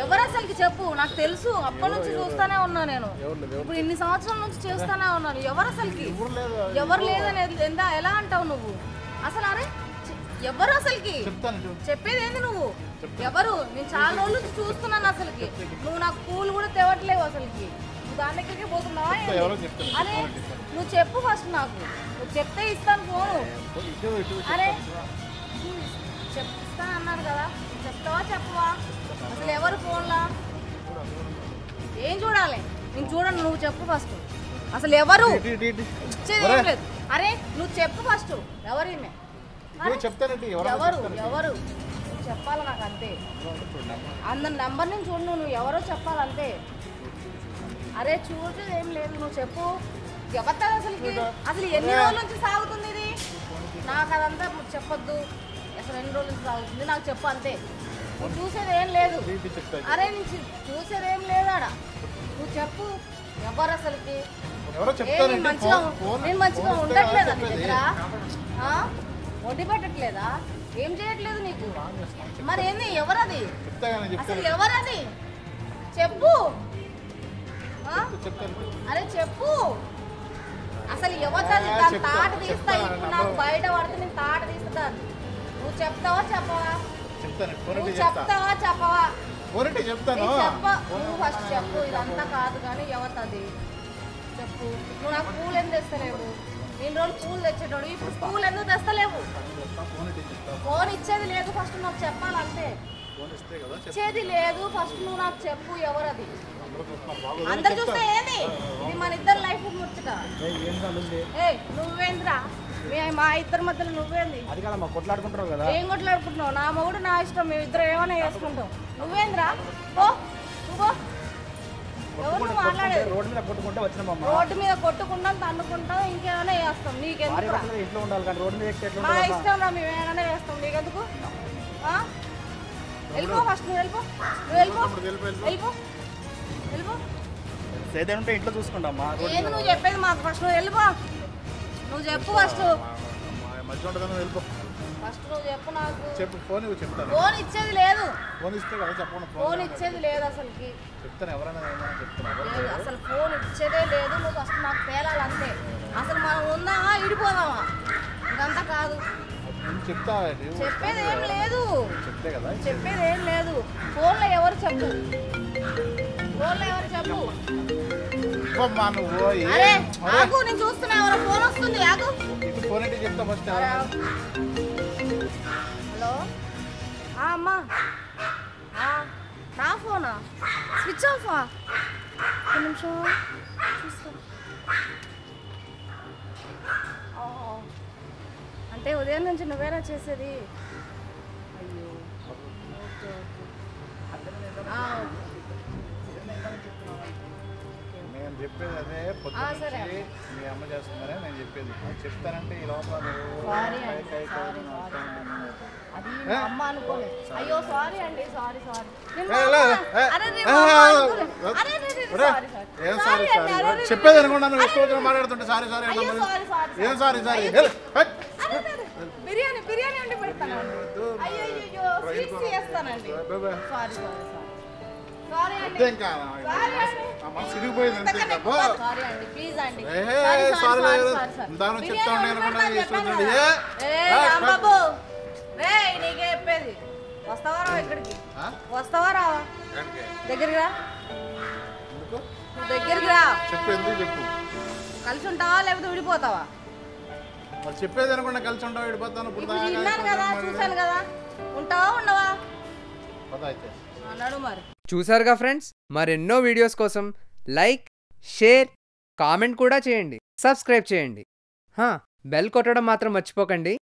ఎవరు అసలుకి చెప్పు, నాకు తెలుసు, అప్పటి నుంచి చూస్తానే ఉన్నా నేను, ఇప్పుడు ఇన్ని సంవత్సరాల నుంచి చేస్తానే ఉన్నాను. ఎవరు అసలుకి ఎవరు లేదనేది ఎలా అంటావు నువ్వు అసలు? అరే ఎవరు అసలుకి చెప్పేది ఏంది నువ్వు? ఎవరు? నేను చాలా రోజుల నుంచి చూస్తున్నాను అసలుకి, నువ్వు నాకు పూలు కూడా తెవట్లేవు అసలుకి, దానికి పోతున్నావా? అరే నువ్వు చెప్పు ఫస్ట్, నాకు నువ్వు చెప్తే ఇస్తాను ఫోను. అరే చెప్తాను అన్నారు కదా, చెప్తావా చెప్పవా అసలు? ఎవరు ఫోన్లా ఏం చూడాలి నేను చూడండి, నువ్వు చెప్పు ఫస్ట్ అసలు ఎవరు ఇచ్చేది. అరే నువ్వు చెప్పు ఫస్ట్ ఎవరు ఈమె, ఎవరు చెప్పాలి నాకు అంతే. అందరి నంబర్ నేను చూడు, నువ్వు ఎవరో చెప్పాలంతే. అరే చూడు ఏం లేదు, నువ్వు చెప్పు ఎవరు అసలు. అసలు ఎన్ని రోజుల నుంచి సాగుతుంది ఇది? నాకు అదంతా చెప్పొద్దు, అసలు ఎన్ని రోజుల నుంచి సాగుతుంది నాకు చెప్పు అంతే. నువ్వు చూసేది ఏం లేదు. అరే నుంచి చూసేది ఏం లేదు ఆడ, నువ్వు చెప్పు ఎవరు అసలుకి. మంచిగా నేను మంచిగా ఉండట్లేదా నీ దగ్గర? వడ్డీ పెట్టట్లేదా? ఏం చేయట్లేదు నీకు? మరి ఏంది ఎవరది అసలు? ఎవరది చెప్పు. అరే చెప్పు అసలు ఎవరిది, దాని తాట తీస్తా ఇప్పుడు నాకు బయట పడితే నేను తాట తీస్తా. నువ్వు చెప్తావా చెప్పవా? నువ్వు చెప్తావా చెప్పవా? నువ్వు ఫస్ట్ చెప్పు. ఇదంతా కాదు కానీ ఎవరిది చెప్పు. నువ్వు నాకు పూలు ఎందుకు తెస్తలేవు? ఇన్ని రోజులు పూలు తెచ్చేటోడు, ఇప్పుడు పూలు ఎందుకు తెస్తలేవు? ఫోన్ ఇచ్చేది లేదు ఫస్ట్, నాకు చెప్పాలంటే. ఇచ్చేది లేదు ఫస్ట్, నువ్వు నాకు చెప్పు ఎవరది. అందరు చూస్తే ఏది ఇది? మన ఇద్దరు లైఫ్ ముచ్చట. ఏ నువ్వేంద్రా మా ఇద్దరి మధ్యలో నువ్వేంది? ఏం కొట్లాడుకుంటున్నావు? నా మొగుడు నా ఇష్టం, మేము ఇద్దరు ఏమైనా చేసుకుంటాం. నువ్వేంద్రా పో, నువ్వు ఎవరు మాట్లాడేది? రోడ్డు మీద కొట్టుకుంటాం, తన్నుకుంటాం, ఇంకేమైనా చేస్తాం. నీకెందుకు? మా ఇష్టం రా, మేము ఏమైనా చేస్తాం. నీకెందుకు? వెళ్ళిపో ఫస్ట్, నువ్వు వెళ్ళిపో, నువ్వు వెళ్ళిపో, వెళ్ళిపో, వెళ్ళిపో. ఇంట్లో చూసుకుంటాం. నువ్వు చెప్పేది మాకు ఫస్ట్, నువ్వు వెళ్ళిపో. నువ్వు చెప్పు ఫస్ట్, ఫస్ట్ నువ్వు చెప్పు నాకు. చెప్పు ఫోన్, ఫోన్ ఇచ్చేది లేదు. ఫోన్ ఇస్తే కదా చెప్పను. ఫోన్ ఇచ్చేది లేదు అసలుకి. చెప్తాను ఎవరైనా అసలు ఫోన్ ఇచ్చేదే లేదు. నువ్వు ఫస్ట్ నాకు తేలాలంతే. అసలు మనం ఉందామా ఇడిపోదామా? ఇదంతా కాదు. చెప్తా చెప్పేది ఏం లేదు, చెప్తే కదా చెప్పేది ఏం లేదు. ఫోన్లో ఎవరు చెప్పు, ఫోన్లో ఎవరు చెప్పు. ఆగు నేను చూస్తున్నా, ఎవరో ఫోన్ వస్తుంది. ఆగు ఫోన్ అంటే చెప్తా ఫస్ట్. హలో అమ్మా, నా ఫోనా? స్విచ్ ఆఫా? ఒక నిమిషం చూస్తా. అంటే ఉదయం నుంచి నువ్వేనా చేసేది? అయ్యో ఓకే ఓకే. నేను చెప్పేది అదే, పొద్దున్నే మీ అమ్మ చేస్తున్నారే నేను చెప్పేది. చెప్తానంటే ఈ లోపల చెప్పేది అనుకున్నాను. ఎక్కువ మాట్లాడుతుంటే సారీ సారీ ఏం సారీ సారీ. బిర్యానీ బిర్యానీ ఉండి పెడతాను. కలిసి ఉంటావా లేకపోతే విడిపోతావా? చెప్పేది అనుకున్నా కలిసి ఉంటావా విడిపోతాను కదా, చూసాను కదా. ఉంటావా ఉండవా? అన్నాడు మరి. చూసారుగా ఫ్రెండ్స్, మరెన్నో వీడియోస్ కోసం లైక్, షేర్, కామెంట్ కూడా చేయండి, సబ్స్క్రైబ్ చేయండి, బెల్ కొట్టడం మాత్రం మర్చిపోకండి.